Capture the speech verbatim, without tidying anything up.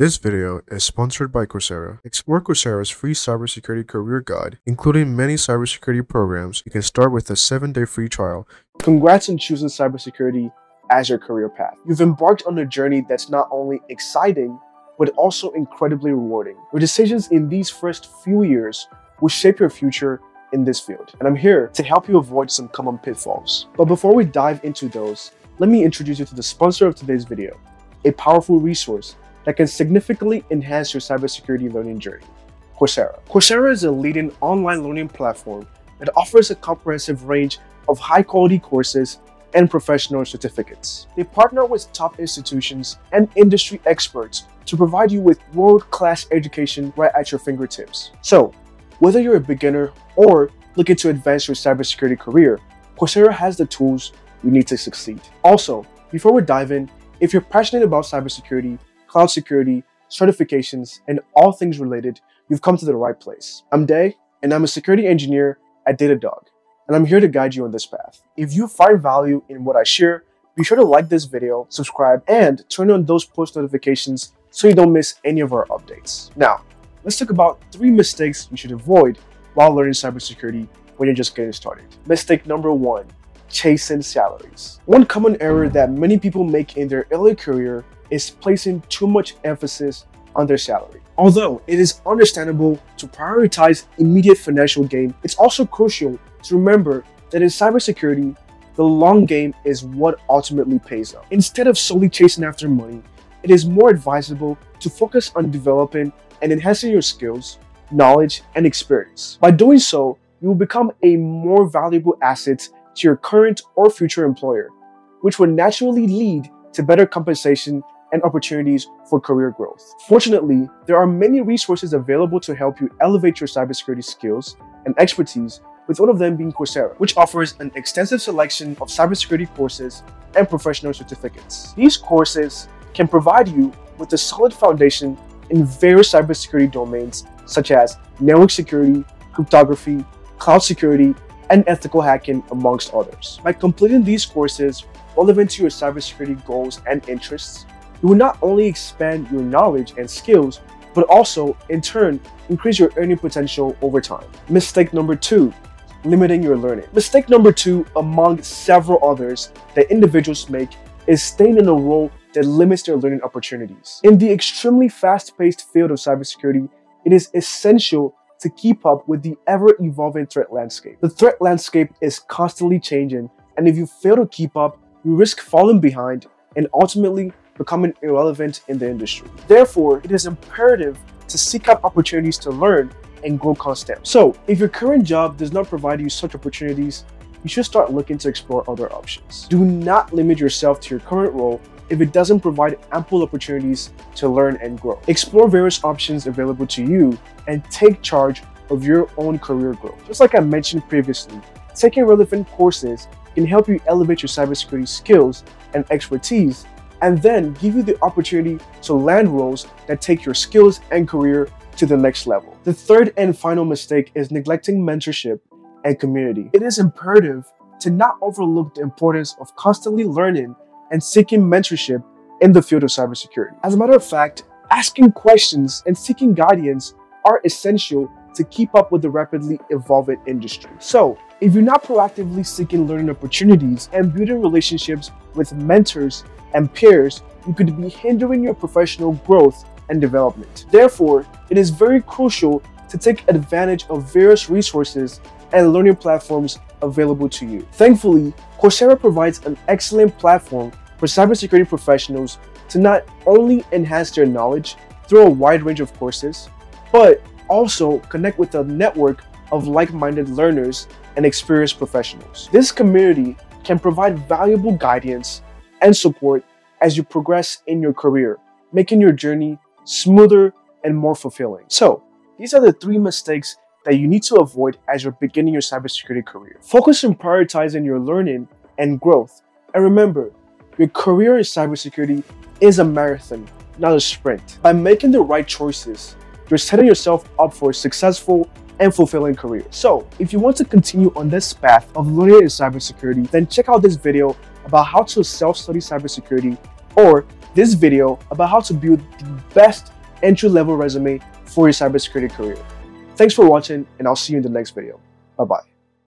This video is sponsored by Coursera. Explore Coursera's free cybersecurity career guide, including many cybersecurity programs. You can start with a seven-day free trial. Congrats on choosing cybersecurity as your career path. You've embarked on a journey that's not only exciting, but also incredibly rewarding. Your decisions in these first few years will shape your future in this field, and I'm here to help you avoid some common pitfalls. But before we dive into those, let me introduce you to the sponsor of today's video, a powerful resource that can significantly enhance your cybersecurity learning journey, Coursera. Coursera is a leading online learning platform that offers a comprehensive range of high-quality courses and professional certificates. They partner with top institutions and industry experts to provide you with world-class education right at your fingertips. So, whether you're a beginner or looking to advance your cybersecurity career, Coursera has the tools you need to succeed. Also, before we dive in, if you're passionate about cybersecurity, cloud security, certifications, and all things related, you've come to the right place. I'm Day, and I'm a security engineer at Datadog, and I'm here to guide you on this path. If you find value in what I share, be sure to like this video, subscribe, and turn on those post notifications so you don't miss any of our updates. Now, let's talk about three mistakes you should avoid while learning cybersecurity when you're just getting started. Mistake number one, chasing salaries. One common error that many people make in their early career is placing too much emphasis on their salary. Although it is understandable to prioritize immediate financial gain, it's also crucial to remember that in cybersecurity, the long game is what ultimately pays off. Instead of solely chasing after money, it is more advisable to focus on developing and enhancing your skills, knowledge, and experience. By doing so, you will become a more valuable asset to your current or future employer, which will naturally lead to better compensation and opportunities for career growth. Fortunately, there are many resources available to help you elevate your cybersecurity skills and expertise, with one of them being Coursera, which offers an extensive selection of cybersecurity courses and professional certificates. These courses can provide you with a solid foundation in various cybersecurity domains such as network security, cryptography, cloud security, and ethical hacking, amongst others. By completing these courses relevant to your cybersecurity goals and interests, you will not only expand your knowledge and skills, but also, in turn, increase your earning potential over time. Mistake number two, limiting your learning. Mistake number two, among several others that individuals make, is staying in a role that limits their learning opportunities. In the extremely fast-paced field of cybersecurity, it is essential to keep up with the ever-evolving threat landscape. The threat landscape is constantly changing, and if you fail to keep up, you risk falling behind and ultimately becoming irrelevant in the industry. Therefore, it is imperative to seek out opportunities to learn and grow constantly. So, if your current job does not provide you such opportunities, you should start looking to explore other options. Do not limit yourself to your current role if it doesn't provide ample opportunities to learn and grow. Explore various options available to you and take charge of your own career growth. Just like I mentioned previously, taking relevant courses can help you elevate your cybersecurity skills and expertise, and then give you the opportunity to land roles that take your skills and career to the next level. The third and final mistake is neglecting mentorship and community. It is imperative to not overlook the importance of constantly learning and seeking mentorship in the field of cybersecurity. As a matter of fact, asking questions and seeking guidance are essential to keep up with the rapidly evolving industry. So, if you're not proactively seeking learning opportunities and building relationships with mentors and peers, you could be hindering your professional growth and development. Therefore, it is very crucial to take advantage of various resources and learning platforms available to you. Thankfully, Coursera provides an excellent platform for cybersecurity professionals to not only enhance their knowledge through a wide range of courses, but also connect with a network of like-minded learners and experienced professionals. This community can provide valuable guidance and support as you progress in your career, making your journey smoother and more fulfilling. So, these are the three mistakes that you need to avoid as you're beginning your cybersecurity career. Focus on prioritizing your learning and growth. And remember, your career in cybersecurity is a marathon, not a sprint. By making the right choices, you're setting yourself up for a successful and fulfilling career. So, if you want to continue on this path of learning in cybersecurity, then check out this video about how to self-study cybersecurity or this video about how to build the best entry-level resume for your cybersecurity career. Thanks for watching, and I'll see you in the next video. Bye-bye.